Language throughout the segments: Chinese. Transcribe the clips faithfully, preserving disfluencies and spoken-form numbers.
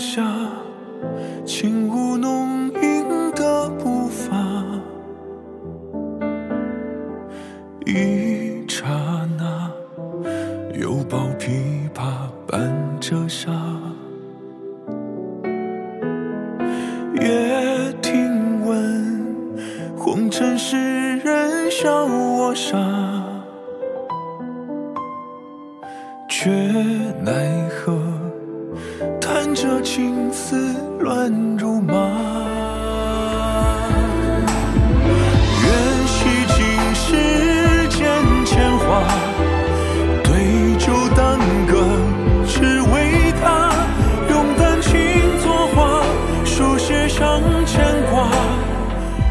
下，轻舞弄影的步伐，一刹那，犹抱琵琶伴着沙。夜听闻，红尘世人笑我傻，却奈何。 弹着情丝乱如麻，愿洗尽世间铅华，对酒当歌，只为他。用丹心作画，书写上牵挂，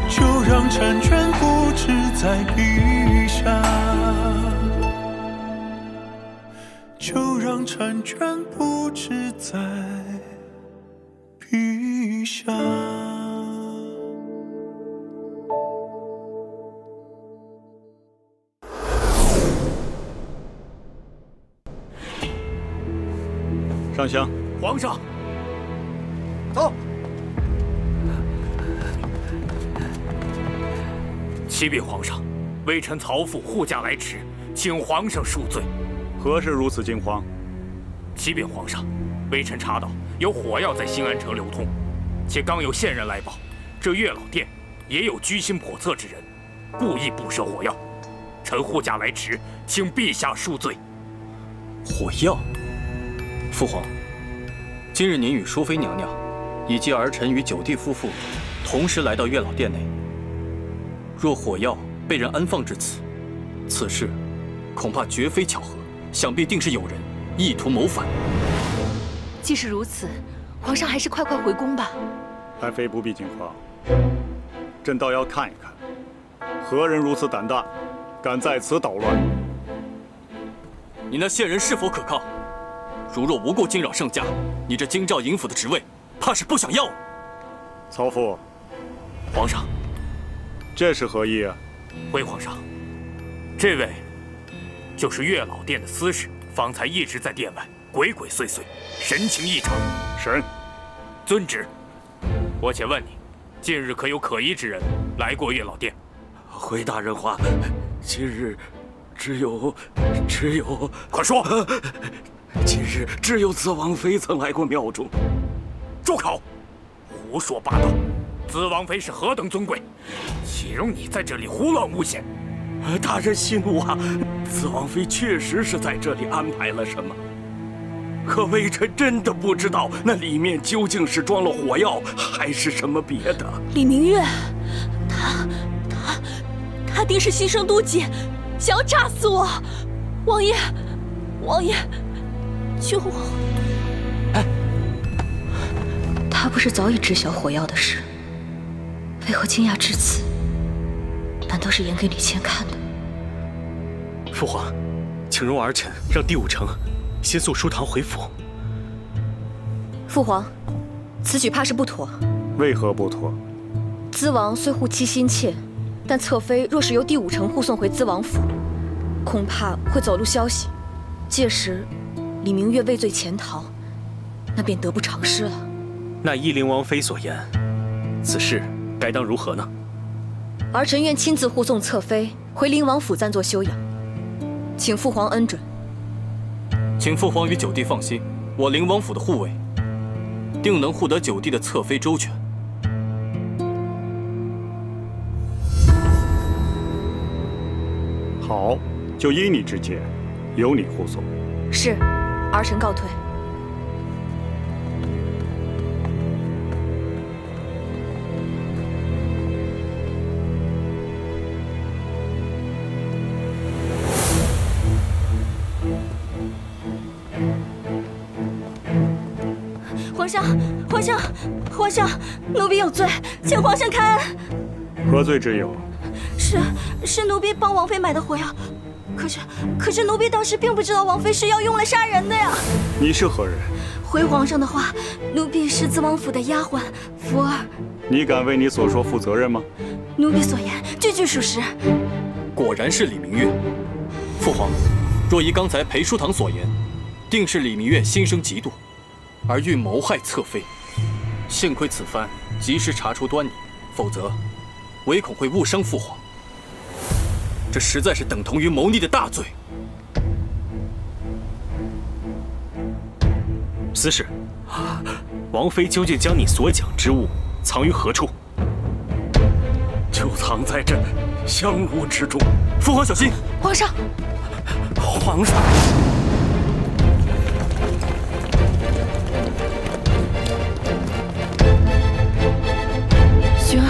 就让婵娟固执在笔下。 就让婵娟不止在笔下。上香，皇上，走。启禀皇上，微臣曹馥护驾来迟，请皇上恕罪。 何事如此惊慌？启禀皇上，微臣查到有火药在新安城流通，且刚有线人来报，这月老殿也有居心叵测之人，故意布设火药。臣护驾来迟，请陛下恕罪。火药？父皇，今日您与淑妃娘娘，以及儿臣与九弟夫妇，同时来到月老殿内。若火药被人安放至此，此事恐怕绝非巧合。 想必定是有人意图谋反。既是如此，皇上还是快快回宫吧。爱妃不必惊慌，朕倒要看一看，何人如此胆大，敢在此捣乱。你那线人是否可靠？如若无故惊扰圣驾，你这京兆尹府的职位，怕是不想要了。曹馥，皇上，这是何意啊？回皇上，这位。 就是月老殿的司事，方才一直在殿外鬼鬼祟祟，神情异常。神，遵旨。我且问你，近日可有可疑之人来过月老殿？回大人话，今日只有只有，快说！今日只有紫王妃曾来过庙中。住口！胡说八道！紫王妃是何等尊贵，岂容你在这里胡乱诬陷？ 大人息怒啊！紫王妃确实是在这里安排了什么，可微臣真的不知道那里面究竟是装了火药，还是什么别的。李明月，他他他定是心生妒忌，想要炸死我。王爷，王爷，救我！哎，他不是早已知晓火药的事，为何惊讶至此？ 难道是演给李谦看的？父皇，请容儿臣让第五城先送书堂回府。父皇，此举怕是不妥。为何不妥？资王虽护妻心切，但侧妃若是由第五城护送回资王府，恐怕会走漏消息。届时，李明月畏罪潜逃，那便得不偿失了。那依陵王妃所言，此事该当如何呢？ 儿臣愿亲自护送侧妃回灵王府暂作休养，请父皇恩准。请父皇与九弟放心，我灵王府的护卫，定能护得九弟的侧妃周全。好，就依你之见，由你护送。是，儿臣告退。 皇上，皇上，皇上，奴婢有罪，请皇上开恩。何罪之有？是是，奴婢帮王妃买的火药，可是可是奴婢当时并不知道王妃是要用来杀人的呀。你是何人？回皇上的话，奴婢是资王府的丫鬟福儿。你敢为你所说负责任吗？奴婢所言句句属实。果然是李明月。父皇，若依刚才裴书堂所言，定是李明月心生嫉妒。而欲谋害侧妃。幸亏此番及时查出端倪，否则唯恐会误伤父皇。这实在是等同于谋逆的大罪。司事，王妃究竟将你所讲之物藏于何处？就藏在这香炉之中。父皇小心！皇上，皇上。 雪儿，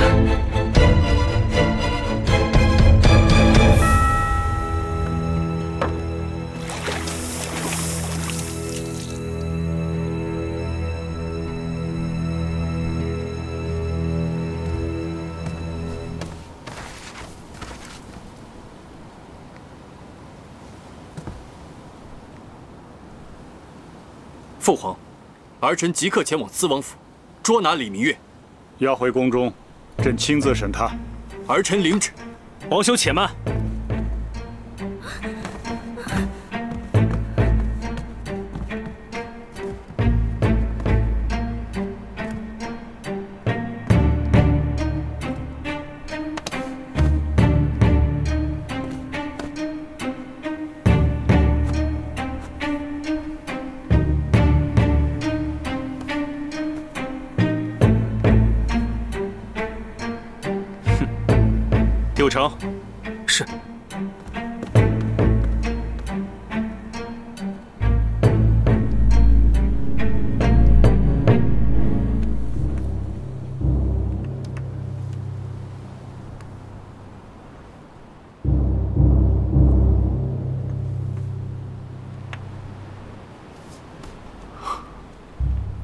父皇，儿臣即刻前往思王府，捉拿李明月。押回宫中。 朕亲自审他，儿臣领旨。王兄且慢，有成。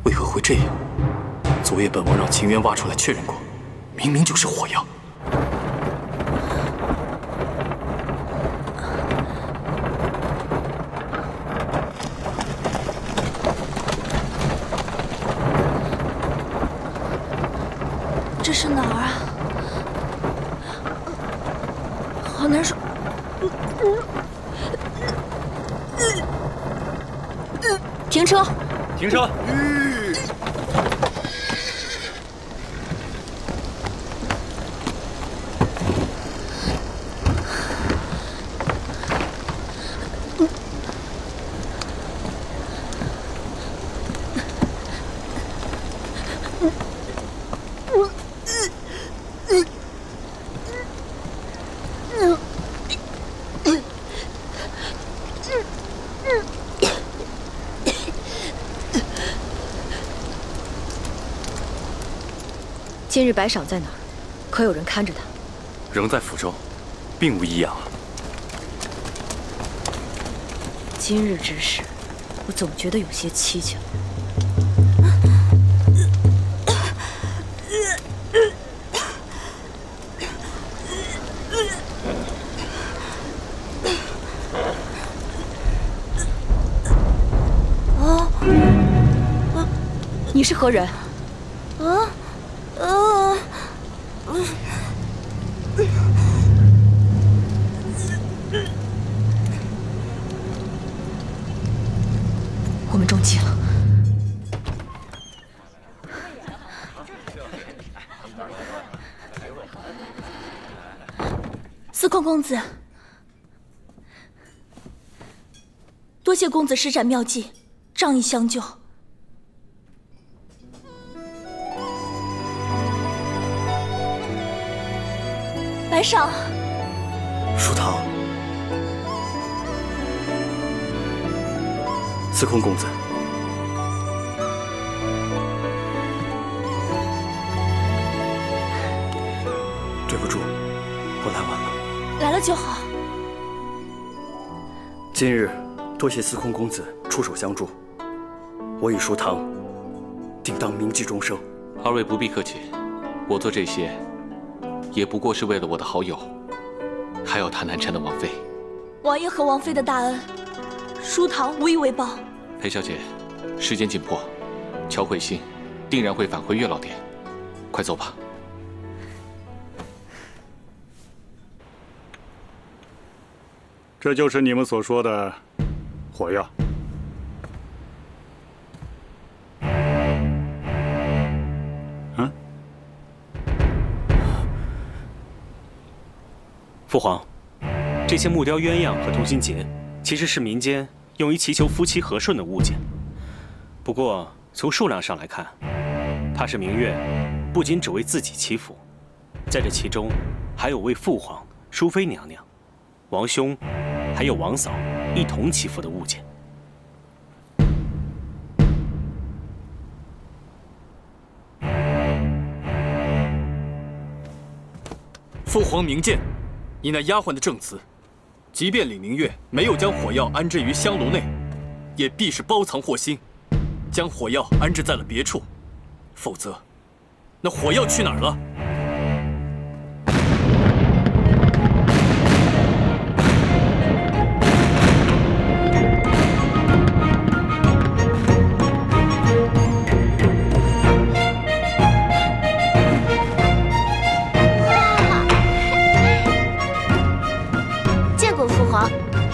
为何会这样？昨夜本王让秦渊挖出来确认过，明明就是火药。 停车！今日白赏在哪儿？可有人看着他？仍在府中，并无异样啊。今日之事，我总觉得有些蹊跷。 啊！啊！你是何人？ 公子，多谢公子施展妙计，仗义相救。白赏，舒棠，司空公子。 就好。今日多谢司空公子出手相助，我与舒棠定当铭记终生。二位不必客气，我做这些也不过是为了我的好友，还有他难缠的王妃。王爷和王妃的大恩，舒棠无以为报。裴小姐，时间紧迫，乔慧心定然会返回月老殿，快走吧。 这就是你们所说的火药。父皇，这些木雕鸳鸯和同心结，其实是民间用于祈求夫妻和顺的物件。不过从数量上来看，怕是明月不仅只为自己祈福，在这其中还有为父皇、淑妃娘娘、王兄，还有王嫂一同祈福的物件。 父皇明鉴，你那丫鬟的证词，即便李明月没有将火药安置于香炉内，也必是包藏祸心，将火药安置在了别处，否则，那火药去哪儿了？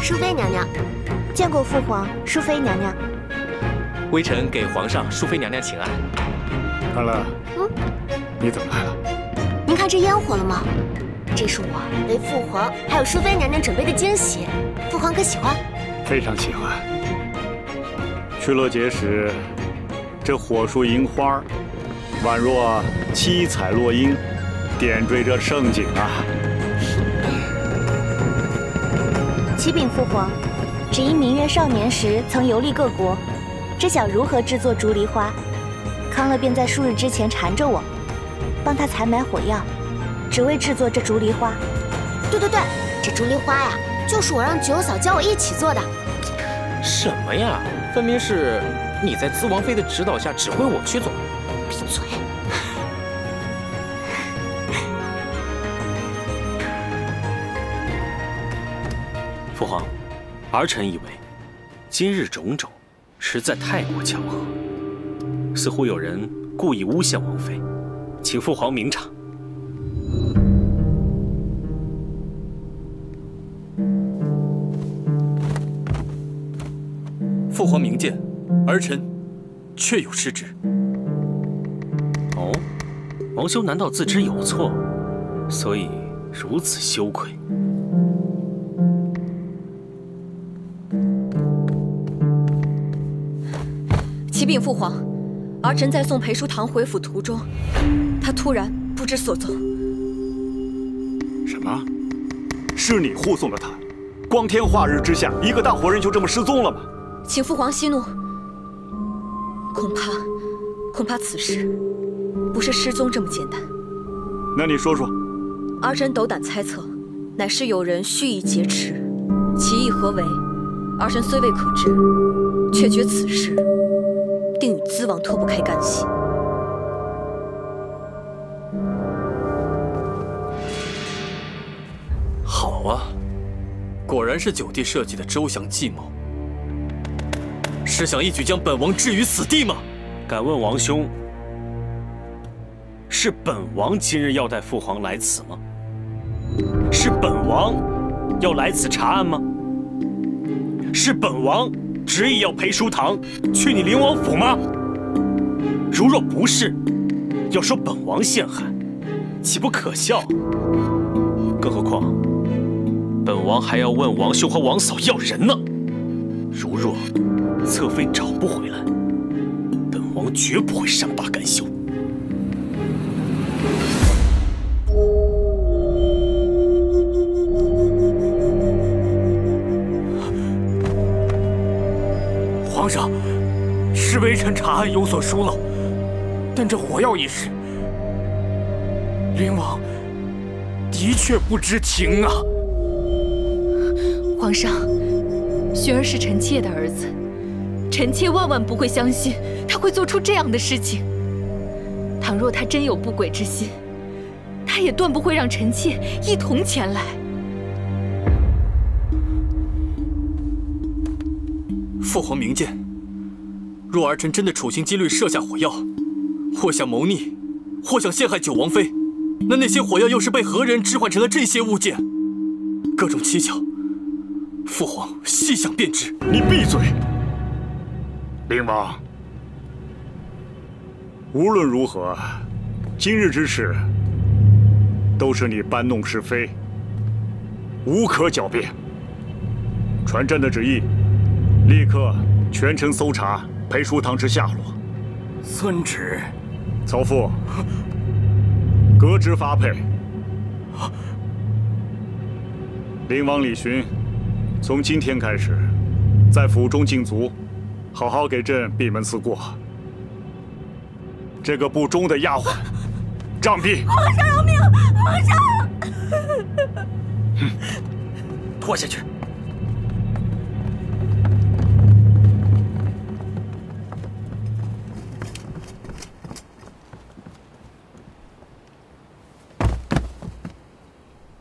淑妃娘娘，见过父皇、淑妃娘娘。微臣给皇上、淑妃娘娘请安。安乐，嗯，你怎么来了？您看这烟火了吗？这是我为父皇还有淑妃娘娘准备的惊喜，父皇可喜欢？非常喜欢。去洛节时，这火树银花，宛若七彩落英，点缀着盛景啊。 启禀父皇，只因明月少年时曾游历各国，知晓如何制作竹梨花，康乐便在数日之前缠着我，帮他采买火药，只为制作这竹梨花。对对对，这竹梨花呀，就是我让九嫂教我一起做的。什么呀？分明是你在资王妃的指导下指挥我去做。闭嘴！父皇，儿臣以为，今日种种实在太过巧合，似乎有人故意诬陷王妃，请父皇明察。父皇明鉴，儿臣确有失职。哦，王兄难道自知有错，所以如此羞愧？ 启禀父皇，儿臣在送裴叔堂回府途中，他突然不知所踪。什么？是你护送了他？光天化日之下，一个大活人就这么失踪了吗？请父皇息怒，恐怕，恐怕此事不是失踪这么简单。那你说说，儿臣斗胆猜测，乃是有人蓄意劫持，其意何为？儿臣虽未可知，却觉此事。 定与资王脱不开干系。好啊，果然是九弟设计的周详计谋，是想一举将本王置于死地吗？敢问王兄，是本王今日要带父皇来此吗？是本王要来此查案吗？是本王。 执意要裴叔堂去你灵王府吗？如若不是，要说本王陷害，岂不可笑？更何况，本王还要问王兄和王嫂要人呢。如若侧妃找不回来，本王绝不会善罢甘休。 皇上，是微臣查案有所疏漏，但这火药一事，灵王的确不知情啊。皇上，寻儿是臣妾的儿子，臣妾万万不会相信他会做出这样的事情。倘若他真有不轨之心，他也断不会让臣妾一同前来。父皇明鉴，若儿臣真的处心积虑设下火药，或想谋逆，或想陷害九王妃，那那些火药又是被何人置换成了这些物件？各种蹊跷，父皇细想便知。你闭嘴！灵王，无论如何，今日之事都是你搬弄是非，无可狡辩。传朕的旨意，立刻全城搜查裴叔堂之下落。遵旨。曹馥，革职发配。灵王李寻，从今天开始，在府中禁足，好好给朕闭门思过。这个不忠的丫鬟，杖毙！皇上饶命！皇上！ 拖下去！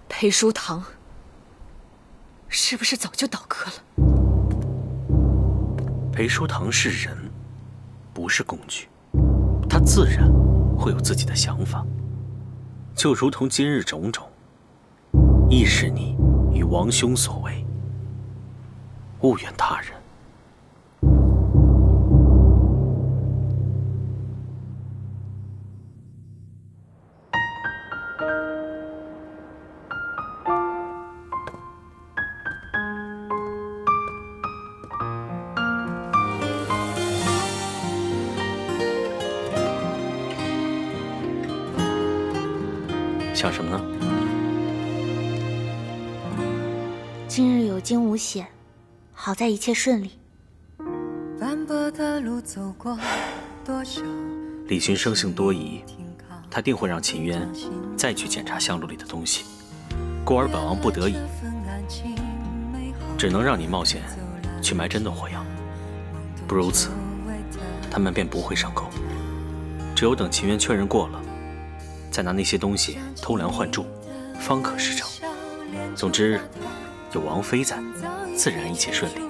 裴叔堂是不是早就倒戈了？裴叔堂是人，不是工具，他自然会有自己的想法，就如同今日种种，亦是你 与王兄所为，勿怨他人。想什么呢？ 今日有惊无险，好在一切顺利。斑驳的路走过多少？李寻生性多疑，他定会让秦渊再去检查香炉里的东西，故而本王不得已，只能让你冒险去埋真的火药。不如此，他们便不会上钩。只有等秦渊确认过了，再拿那些东西偷梁换柱，方可施政。总之， 有王妃在，自然一切顺利。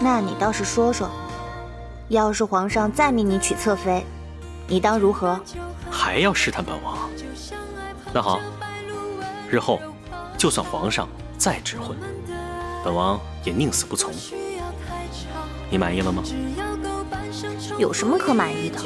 那你倒是说说，要是皇上再命你娶侧妃，你当如何？还要试探本王？那好，日后就算皇上再指婚，本王也宁死不从。你满意了吗？ 有什么可满意的？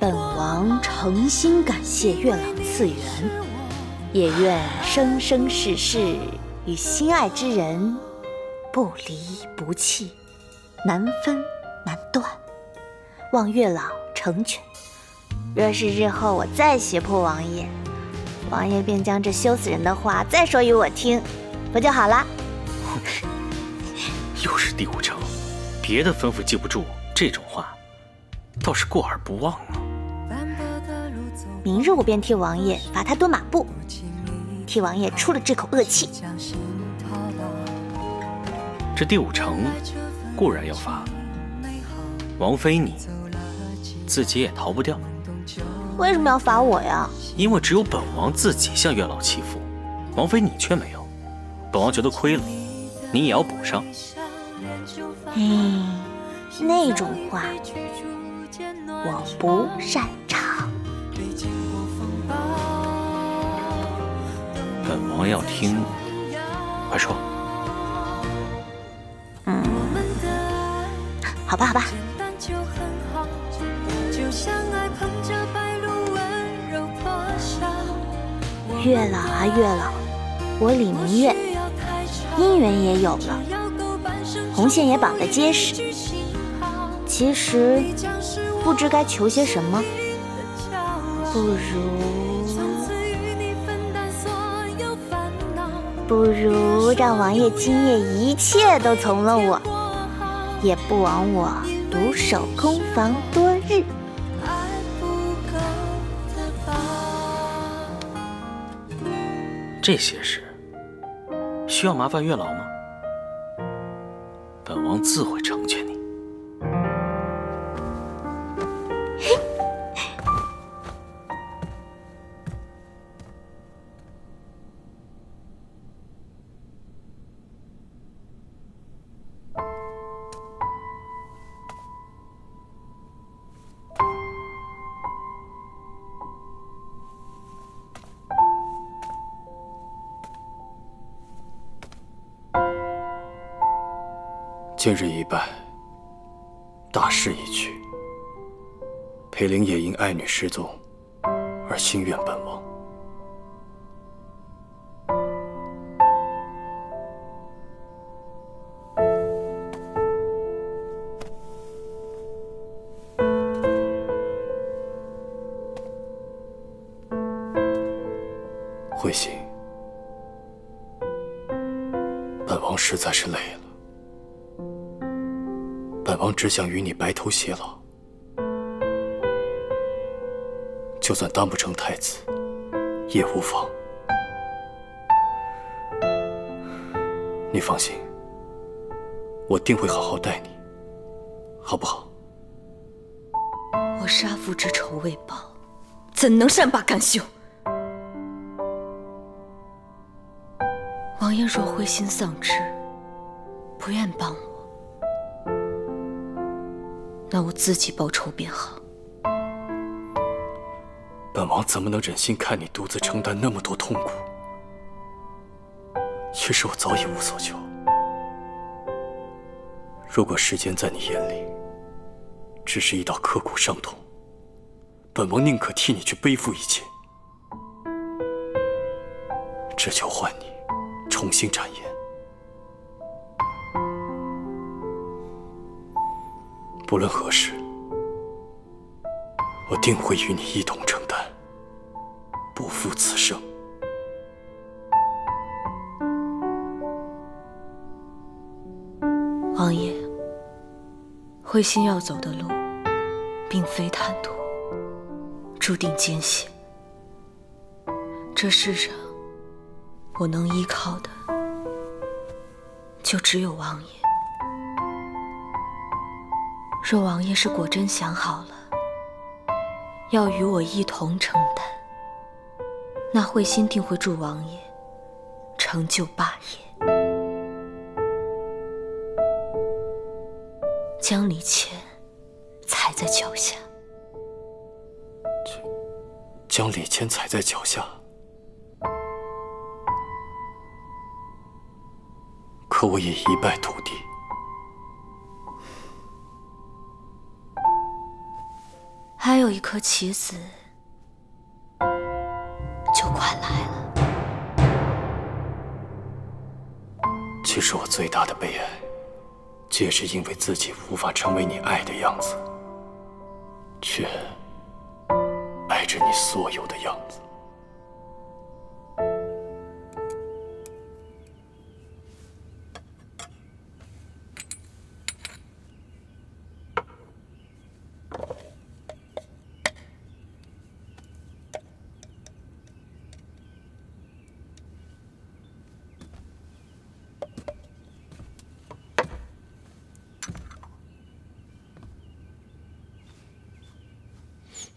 本王诚心感谢月朗赐缘，也愿生生世世与心爱之人不离不弃，难分难断。望月朗成全。 若是日后我再胁迫王爷，王爷便将这羞死人的话再说与我听，不就好了？哼，又是第五章，别的吩咐记不住，这种话倒是过耳不忘啊。明日我便替王爷罚他蹲马步，替王爷出了这口恶气。这第五章固然要罚，王妃你自己也逃不掉。 为什么要罚我呀？因为只有本王自己向月老祈福，王妃你却没有。本王觉得亏了，你也要补上。嗯，那种话我不擅长。本王要听，快说。嗯，好吧，好吧。 月老啊月老，我李明月姻缘也有了，红线也绑得结实。其实不知该求些什么，不如不如让王爷今夜一切都从了我，也不枉我独守空房多日。 这些事需要麻烦月老吗？本王自会成全你。今日一拜，大势已去。裴玲也因爱女失踪而心愿本亡。 慧心，本王实在是累了。本王只想与你白头偕老，就算当不成太子，也无妨。你放心，我定会好好待你，好不好？我杀父之仇未报，怎能善罢甘休？ 王爷若灰心丧志，不愿帮我，那我自己报仇便好。本王怎么能忍心看你独自承担那么多痛苦？其实我早已无所求。如果时间在你眼里只是一道刻骨伤痛，本王宁可替你去背负一切，只求换你 重新展颜，不论何时，我定会与你一同承担，不负此生。王爷，慧心要走的路，并非坦途，注定艰险。这世上， 我能依靠的，就只有王爷。若王爷是果真想好了，要与我一同承担，那慧心定会助王爷成就霸业。江离谦踩在脚下，江离谦踩在脚下。 可我也一败涂地。还有一颗棋子，就快来了。其实我最大的悲哀，皆是因为自己无法成为你爱的样子，却爱着你所有的样子。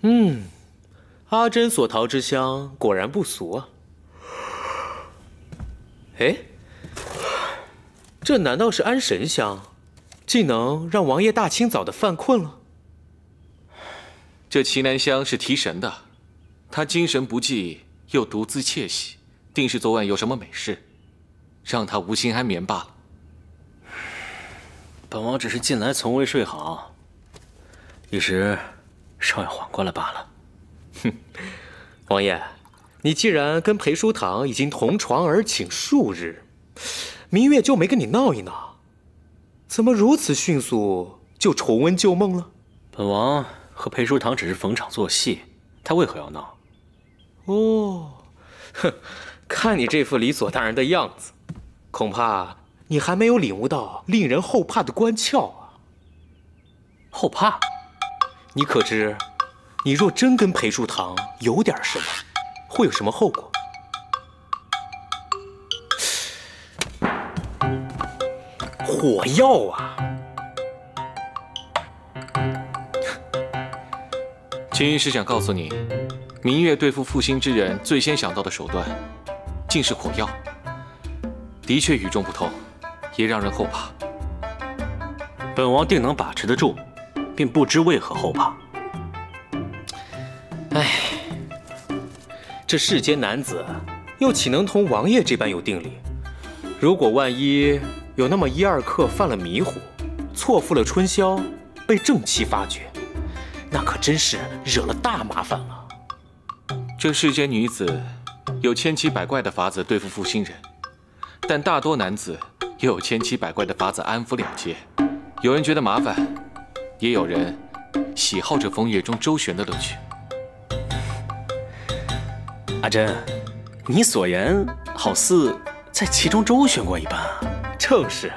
嗯，阿珍所淘之香果然不俗啊。哎，这难道是安神香？竟能让王爷大清早的犯困了？这祁南香是提神的，他精神不济又独自窃喜，定是昨晚有什么美事，让他无心安眠罢了。本王只是近来从未睡好，一时 稍微缓过来罢了。哼，王爷，你既然跟裴书堂已经同床而寝数日，明月就没跟你闹一闹，怎么如此迅速就重温旧梦了？本王和裴书堂只是逢场作戏，他为何要闹？哦，哼，看你这副理所当然的样子，恐怕你还没有领悟到令人后怕的关窍啊！后怕？ 你可知，你若真跟裴树堂有点什么，会有什么后果？火药啊！今日是想告诉你，明月对付负心之人最先想到的手段，竟是火药。的确与众不同，也让人后怕。本王定能把持得住， 并不知为何后怕。哎，这世间男子又岂能同王爷这般有定力？如果万一有那么一二刻犯了迷糊，错付了春宵，被正妻发觉，那可真是惹了大麻烦了。这世间女子有千奇百怪的法子对付负心人，但大多男子也有千奇百怪的法子安抚两界。有人觉得麻烦，也有人喜好这风月中周旋的乐趣。阿珍，你所言好似在其中周旋过一般啊。正是。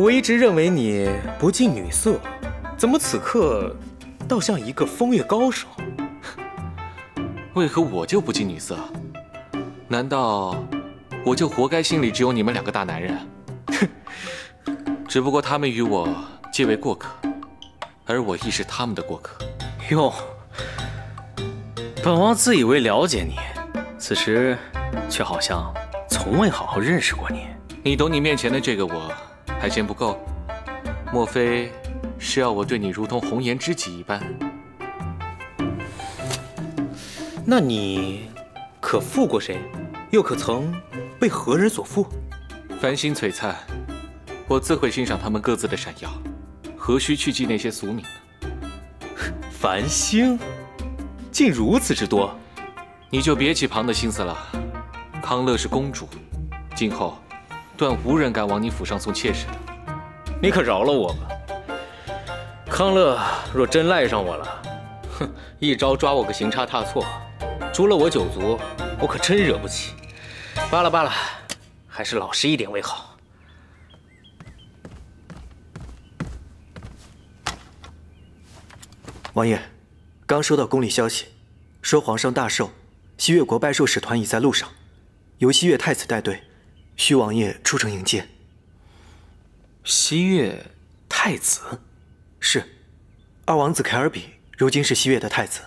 我一直认为你不近女色，怎么此刻倒像一个风月高手？为何我就不近女色？难道我就活该心里只有你们两个大男人？只不过他们与我皆为过客，而我亦是他们的过客。哟，本王自以为了解你，此时却好像从未好好认识过你。你懂你面前的这个我？ 还嫌不够？莫非是要我对你如同红颜知己一般？那你可负过谁？又可曾被何人所负？繁星璀璨，我自会欣赏他们各自的闪耀，何须去记那些俗名呢？繁星，竟如此之多！你就别起旁的心思了。康乐是公主，今后 断无人敢往你府上送妾室的，你可饶了我吧！康乐若真赖上我了，哼，一招抓我个行差踏错，诛了我九族，我可真惹不起。罢了罢了，还是老实一点为好。王爷，刚收到宫里消息，说皇上大寿，西越国拜寿使团已在路上，由西越太子带队。 徐王爷出城迎接。西越太子，是二王子凯尔比，如今是西越的太子。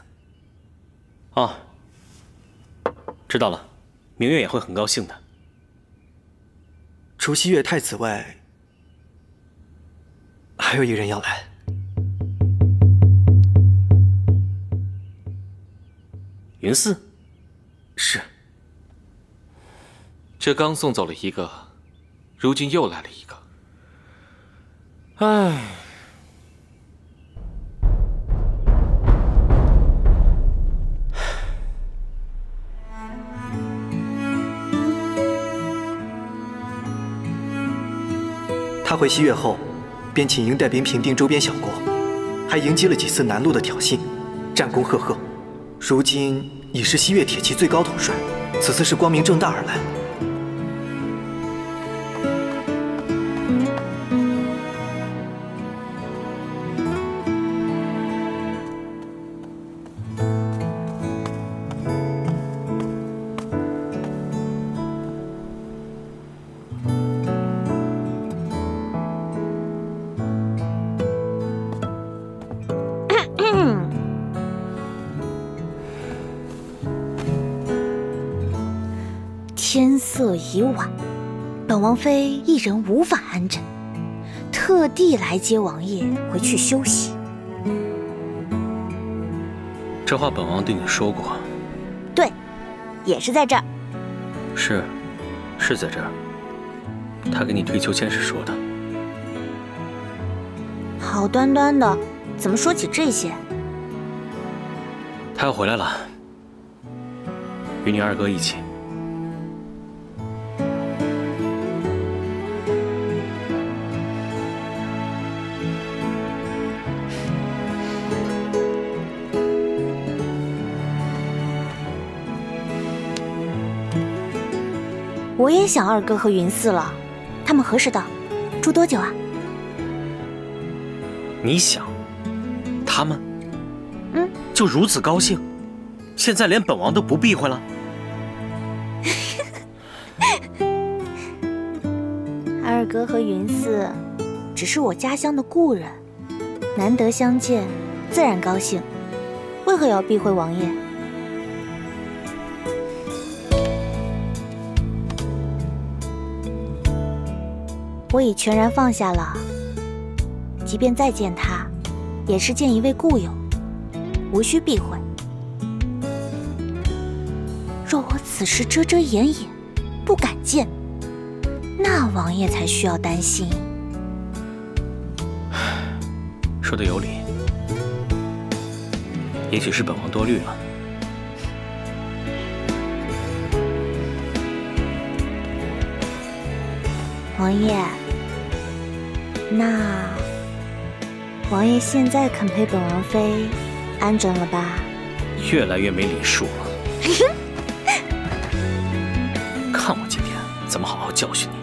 哦，知道了，明月也会很高兴的。除西越太子外，还有一人要来。云四，是。 这刚送走了一个，如今又来了一个。唉，他回西越后，便请瀛带兵平定周边小国，还迎击了几次南路的挑衅，战功赫赫。如今已是西越铁骑最高统帅，此次是光明正大而来。 已晚，本王妃一人无法安枕，特地来接王爷回去休息。这话本王对你说过。对，也是在这儿。是，是在这儿。他给你退秋千时说的。好端端的，怎么说起这些？他要回来了，与你二哥一起。 我也想二哥和云四了，他们何时到？住多久啊？你想，他们，嗯，就如此高兴，现在连本王都不避讳了。二哥和云四只是我家乡的故人，难得相见，自然高兴，为何要避讳王爷？ 我已全然放下了，即便再见他，也是见一位故友，无需避讳。若我此时遮遮掩掩，不敢见，那王爷才需要担心。说的有理。也许是本王多虑了。王爷，那王爷现在肯陪本王妃安枕了吧？越来越没礼数了。看我今天怎么好好教训你！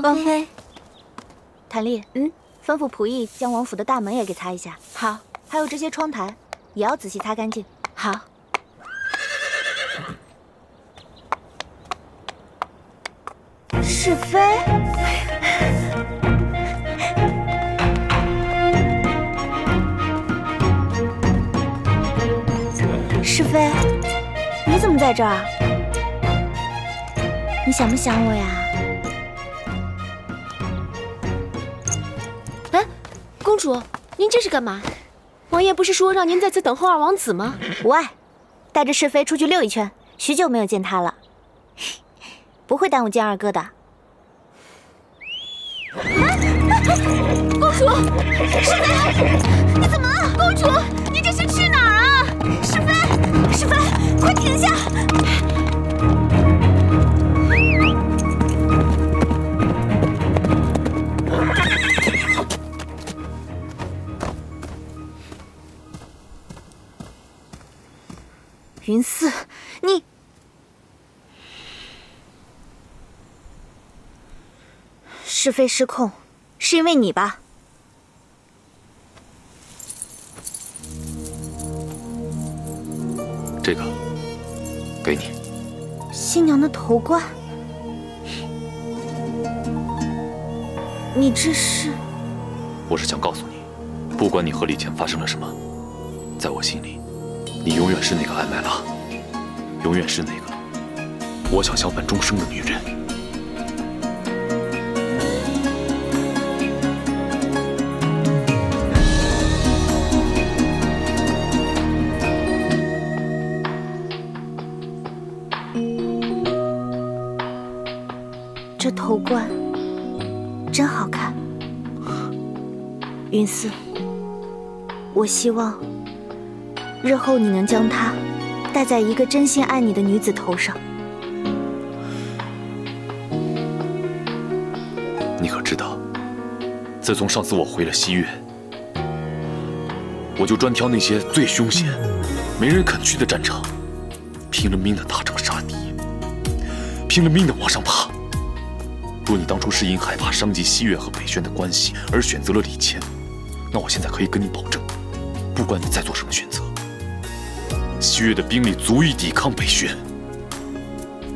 王妃，谭丽，嗯，吩咐仆役将王府的大门也给擦一下。好，还有这些窗台，也要仔细擦干净。好。是非，是非，你怎么在这儿？你想不想我呀？ 公主，您这是干嘛？王爷不是说让您在此等候二王子吗？无碍，带着是非出去溜一圈，许久没有见他了，不会耽误见二哥的。啊啊啊、公主，是非，你怎么了？公主，你这是去哪儿啊？是非，是非，快停下！ 云四，你是非失控，是因为你吧？这个给你，新娘的头冠，你这是？我是想告诉你，不管你和李乾发生了什么，在我心里。 你永远是那个艾麦拉，永远是那个我想相伴终生的女人。这头冠真好看，云四，我希望。 日后你能将它戴在一个真心爱你的女子头上。你可知道，自从上次我回了西域，我就专挑那些最凶险、没人肯去的战场，拼了命的打仗杀敌，拼了命的往上爬。若你当初是因害怕伤及西越和北宣的关系而选择了李乾，那我现在可以跟你保证，不管你再做什么选择。 西越的兵力足以抵抗北宣。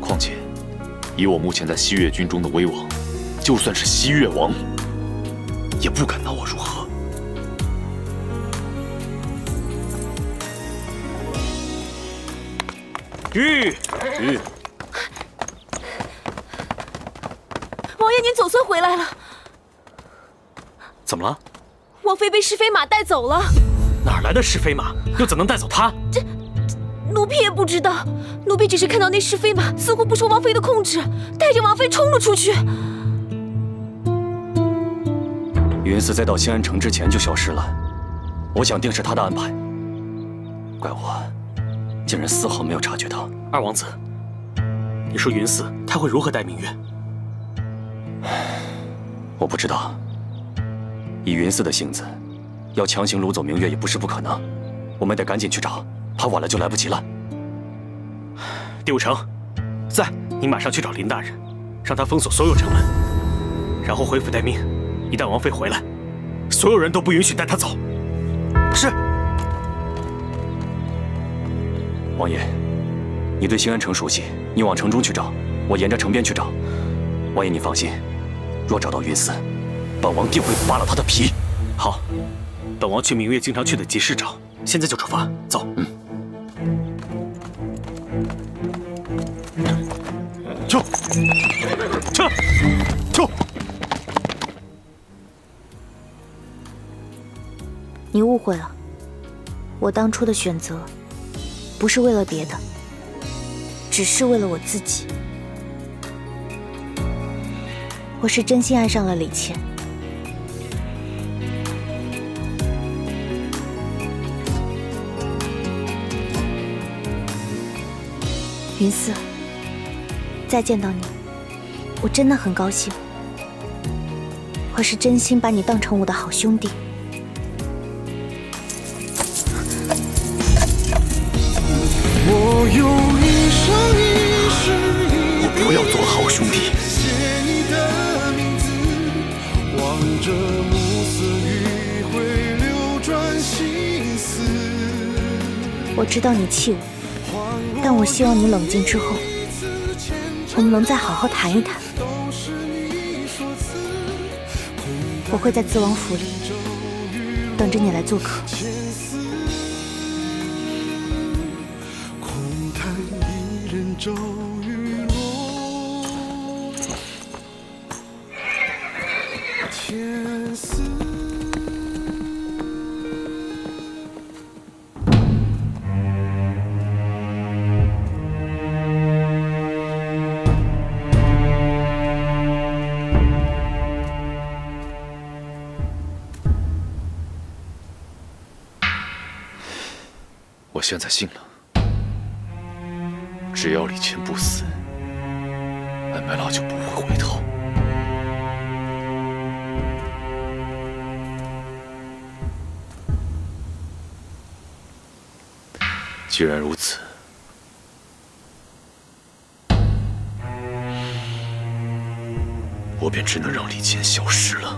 况且，以我目前在西越军中的威望，就算是西越王，也不敢拿我如何。玉玉，王爷，您总算回来了。怎么了？王妃被是非马带走了。哪来的是非马？又怎能带走他？这。 奴婢也不知道，奴婢只是看到那是非马似乎不受王妃的控制，带着王妃冲了出去。云四在到新安城之前就消失了，我想定是他的安排。怪我，竟然丝毫没有察觉到。二王子，你说云四他会如何待明月？我不知道。以云四的性子，要强行掳走明月也不是不可能。我们得赶紧去找。 怕晚了就来不及了。第五城，在你马上去找林大人，让他封锁所有城门，然后回府待命。一旦王妃回来，所有人都不允许带她走。是。王爷，你对兴安城熟悉，你往城中去找，我沿着城边去找。王爷，你放心，若找到云四，本王定会扒了他的皮。好，本王去明月经常去的集市找，现在就出发，走。嗯。 撤！撤！撤！你误会了，我当初的选择不是为了别的，只是为了我自己。我是真心爱上了李倩。云思，再见到你，我真的很高兴。我是真心把你当成我的好兄弟。 我有一生一世一定，我不要做好兄弟。写你的名字，望着暮色余晖流转心思。我知道你气我，但我希望你冷静之后，我们能再好好谈一谈。我会在自王府里等着你来做客。 骤雨落，千丝。我现在信了。 只要李倩不死，恩梅拉就不会回头。既然如此，我便只能让李倩消失了。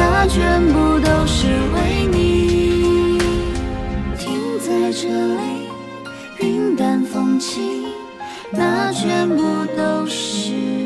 那全部都是。